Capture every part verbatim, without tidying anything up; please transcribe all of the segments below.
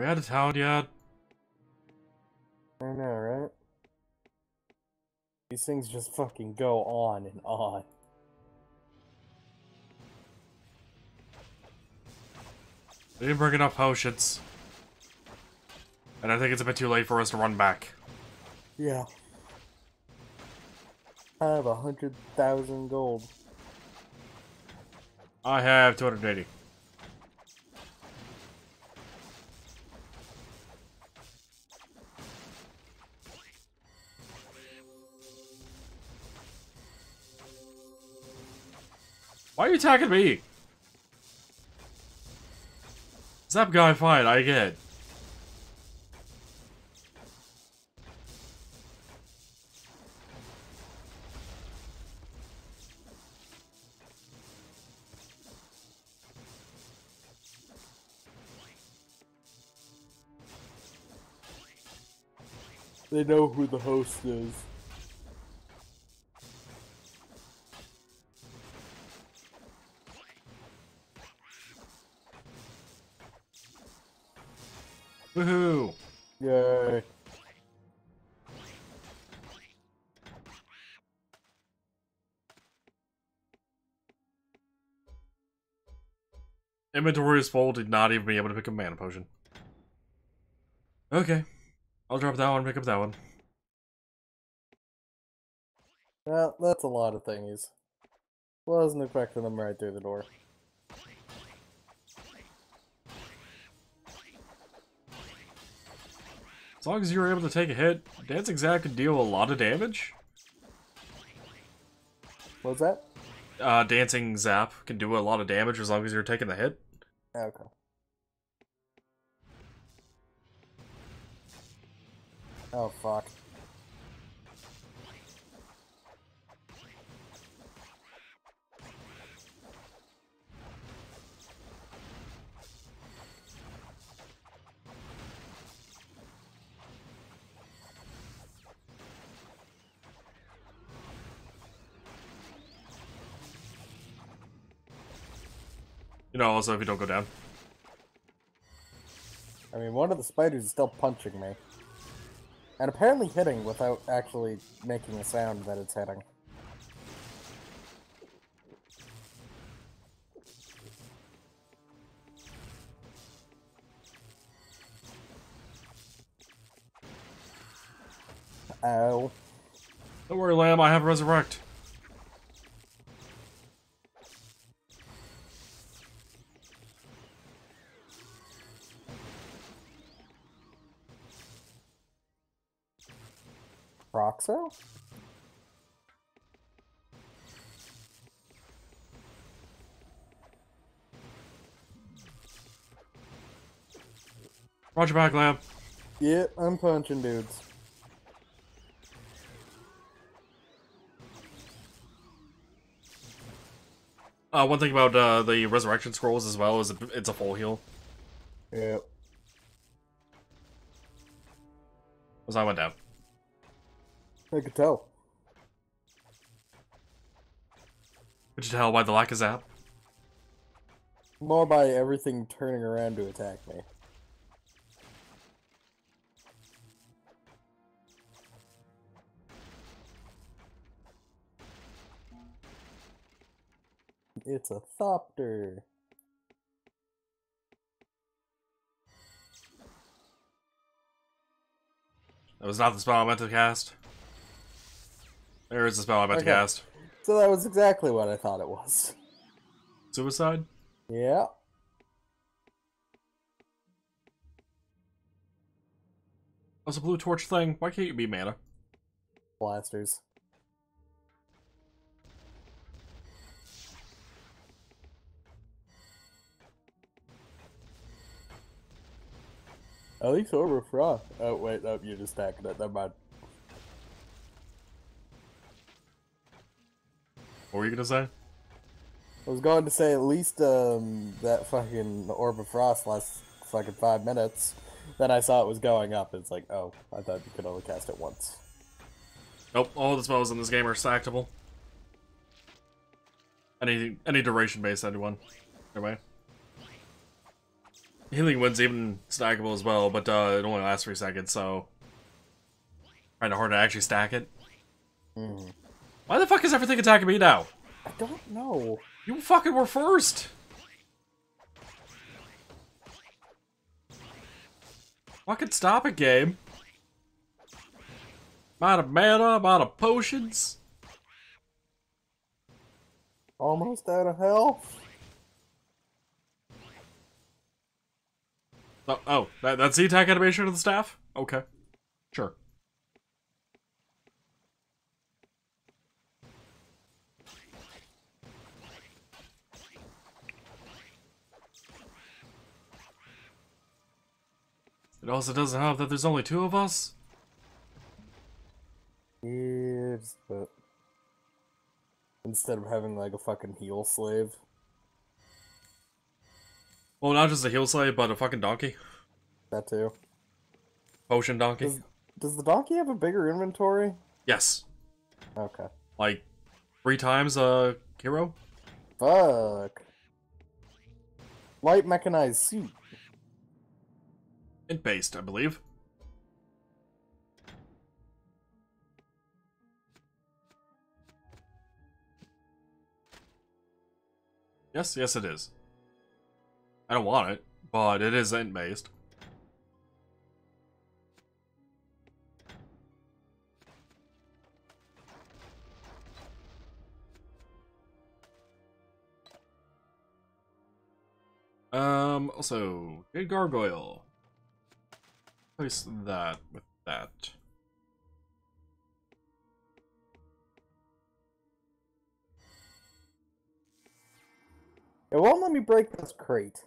we out of town yet? I know, right? These things just fucking go on and on. They didn't bring enough potions. And I think it's a bit too late for us to run back. Yeah. I have a hundred thousand gold. I have two hundred eighty. Why are you attacking me? Zap guy, fine, I get it. They know who the host is. Woohoo! Yay! Inventory is full, did not even be able to pick a mana potion. Okay. I'll drop that one, pick up that one. Well, that's a lot of thingies. Wasn't expecting them right through the door. As long as you were able to take a hit, Dancing Zap can deal a lot of damage. What's that? Uh, Dancing Zap can do a lot of damage as long as you're taking the hit. Okay. Oh, fuck. You know, also, if you don't go down. I mean, one of the spiders is still punching me. And apparently hitting without actually making a sound that it's hitting. Ow. Don't worry, Lamb, I have Resurrect. So? Roger back, Lamb. Yeah, I'm punching dudes. Uh, one thing about uh, the resurrection scrolls as well is it's a full heal. Yeah. Because I went down. I could tell. Could you tell by the lack of zap? More by everything turning around to attack me. It's a thopter. That was not the spell I meant to cast. There is a spell I'm about okay. to cast. So that was exactly what I thought it was. Suicide? Yeah. That's a blue torch thing. Why can't you be mana? Blasters. At least Orb of Frost. Oh, wait, no, you're just stacking it. Never mind. What were you gonna say? I was going to say at least um, that fucking Orb of Frost lasts fucking five minutes. Then I saw it was going up. It's like, oh, I thought you could only cast it once. Nope, all the spells in this game are stackable. Any any duration based anyone. Anyway. Healing Wind's even stackable as well, but uh, it only lasts three seconds, so... Kinda hard to actually stack it. Mm. Why the fuck is everything attacking me now? I don't know. You fucking were first! Fucking stop it, game. I'm out of mana, I'm out of potions. Almost out of health. Oh, oh that, that's the attack animation of the staff? Okay. Sure. It also doesn't help that there's only two of us. Yes, but instead of having like a fucking heel slave. Well, not just a heel slave, but a fucking donkey. That too. Potion donkey. Does, does the donkey have a bigger inventory? Yes. Okay. Like three times uh Kiro? Fuck. Light mechanized suit. It based, I believe. Yes, yes it is. I don't want it, but it is int-based. Um, also, good gargoyle. Place that with that. It won't let me break this crate.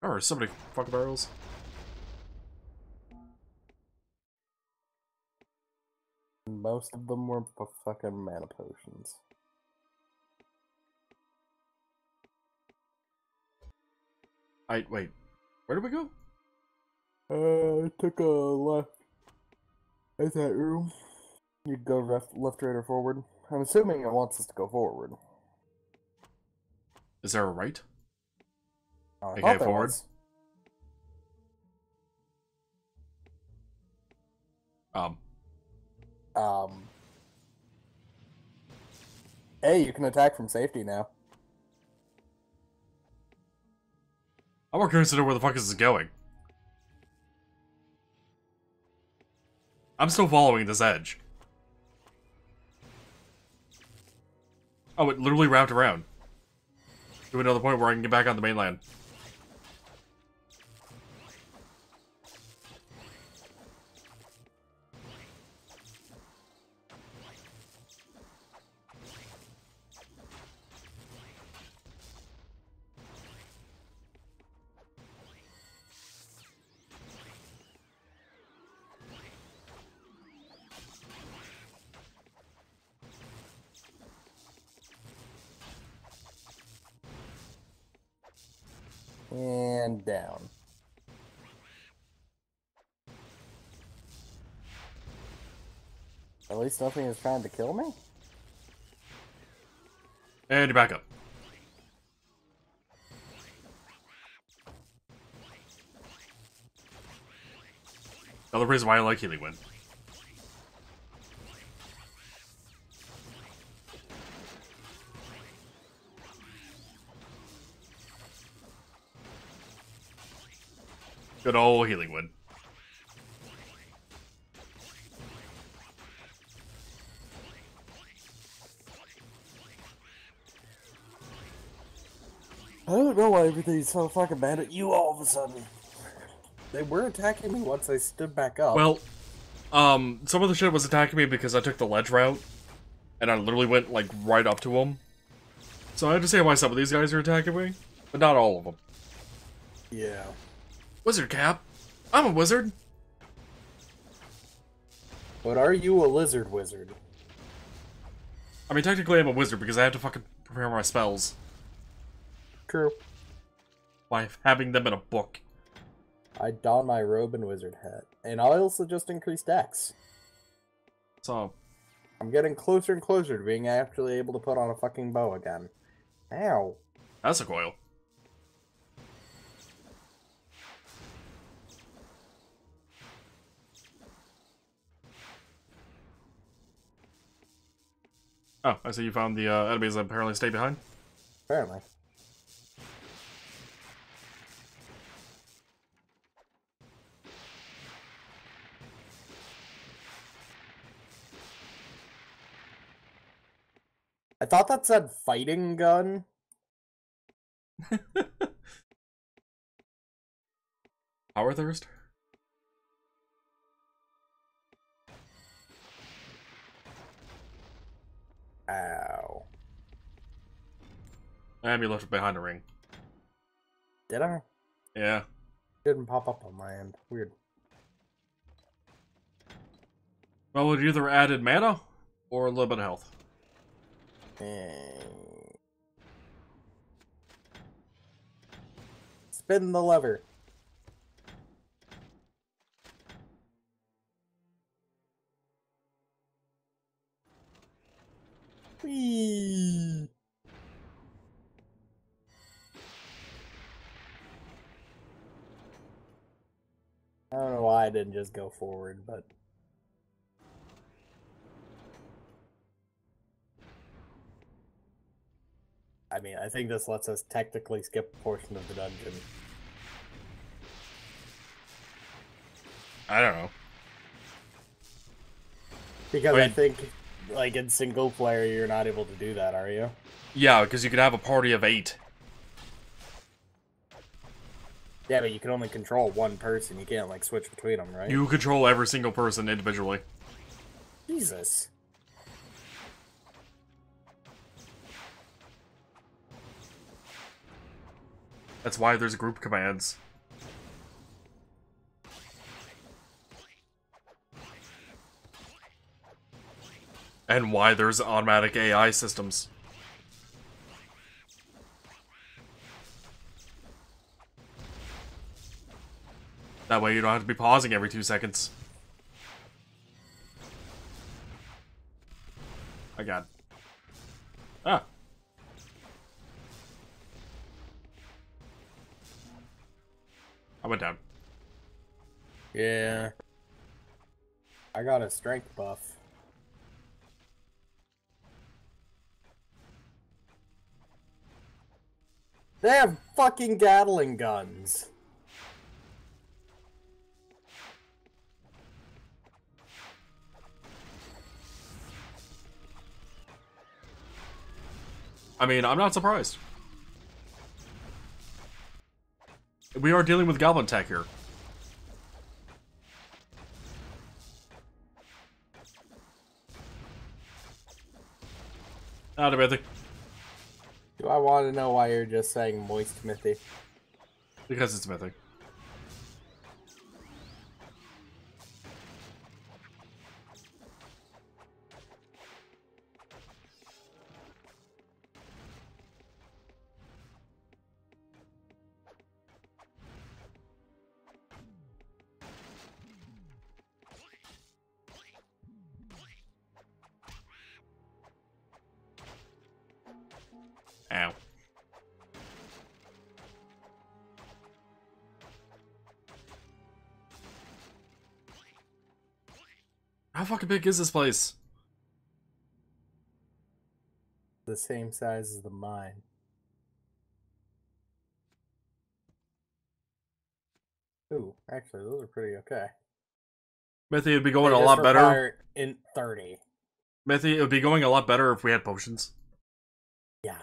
There are so many fucking barrels. Most of them were fucking mana potions. I wait. Where did we go? Uh, I took a left. Is that room? You'd go left, left, right, or forward. I'm assuming it wants us to go forward. Is there a right? Oh, I okay, forward. Was. Um. Um. Hey, you can attack from safety now. I'm more curious to know where the fuck is this going. I'm still following this edge. Oh, it literally wrapped around. To another point where I can get back on the mainland. And down. At least nothing is trying to kill me. And you're back up. Another reason why I like Healing Wind. Good old Healing Wind. I don't know why everything's so fucking bad at you all of a sudden. They were attacking me once I stood back up. Well, um, some of the shit was attacking me because I took the ledge route, and I literally went, like, right up to them. So I understand why some of these guys are attacking me, but not all of them. Yeah. Wizard cap. I'm a wizard. But are you a lizard wizard? I mean, technically I'm a wizard because I have to fucking prepare my spells. True. By having them in a book. I don my robe and wizard hat. And I also just increased X. So. I'm getting closer and closer to being actually able to put on a fucking bow again. Ow. That's a coil. Oh, I see you found the uh, enemies that apparently stay behind. Apparently. I thought that said fighting gun. Power thirst? Ow. And you left behind a ring. Did I? Yeah. Didn't pop up on my end. Weird. Well, it either added mana or a little bit of health. And... spin the lever. Whee. I don't know why I didn't just go forward, but... I mean, I think this lets us technically skip a portion of the dungeon. I don't know. Because Wait. I think... like, in single player, you're not able to do that, are you? Yeah, because you could have a party of eight. Yeah, but you can only control one person. You can't, like, switch between them, right? You control every single person individually. Jesus. That's why there's group commands. And why there's automatic A I systems. That way you don't have to be pausing every two seconds. I got it. Ah. I went down. Yeah. I got a strength buff. They have fucking Gatling guns. I mean, I'm not surprised. We are dealing with Goblin Tech here. Not everything. Do I want to know why you're just saying moist Mithy? Because it's Mithy. Ow. How fucking big is this place? The same size as the mine. Ooh, actually those are pretty okay. Mithy, it'd be going a lot better in thirty. Mithy, it would be going a lot better if we had potions. Yeah.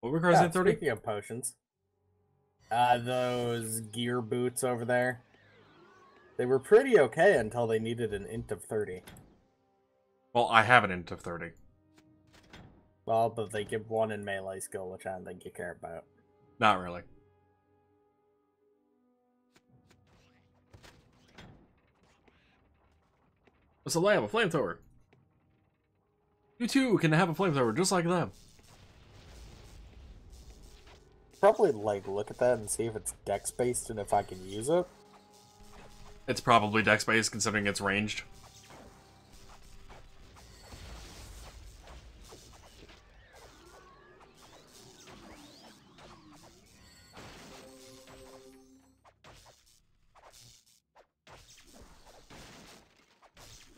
What requires yeah, in thirty? Speaking of potions. Uh, those gear boots over there. They were pretty okay until they needed an int of thirty. Well, I have an int of thirty. Well, but they give one in melee skill, which I don't think you care about. Not really. It's a lamb, a flamethrower. You too can have a flamethrower just like them. Probably like look at that and see if it's dex based and if I can use it. It's probably dex based considering it's ranged.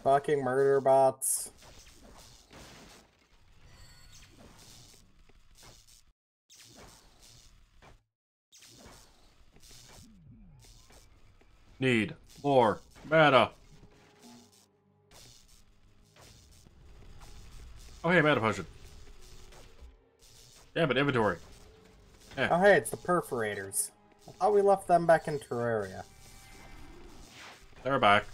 Fucking murder bots. Need more mana. Oh hey, mana potion. Yeah, but inventory. Yeah. Oh hey, it's the perforators. I thought we left them back in Terraria. They're back.